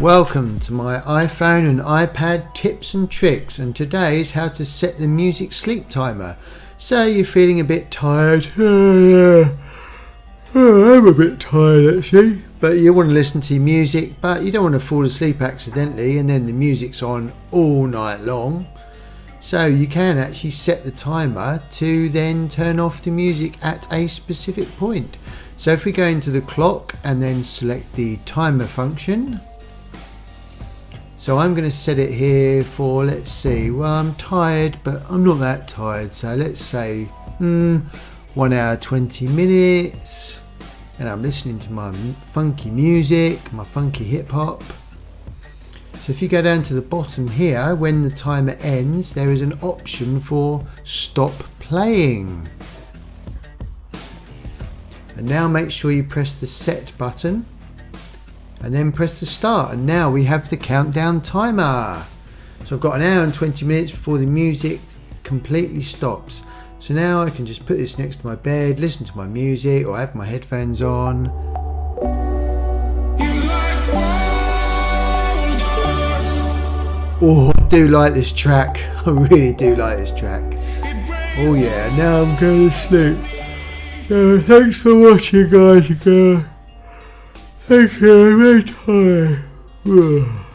Welcome to my iPhone and iPad tips and tricks, and today is how to set the music sleep timer. So you're feeling a bit tired, I'm a bit tired actually, but you want to listen to your music but you don't want to fall asleep accidentally and then the music's on all night long. So you can actually set the timer to then turn off the music at a specific point. So if we go into the clock and then select the timer function, so I'm going to set it here for, let's see, well, I'm tired but I'm not that tired, so let's say 1 hour 20 minutes, and I'm listening to my funky music, my funky hip-hop. So if you go down to the bottom here, when the timer ends there is an option for stop playing, and now make sure you press the set button and then press the start, and now we have the countdown timer. So I've got 1 hour and 20 minutes before the music completely stops. So now I can just put this next to my bed, listen to my music, or have my headphones on. Oh, I do like this track. I really do like this track. Oh yeah, now I'm going to sleep. Thanks for watching guys. Thank you, I'm very tired.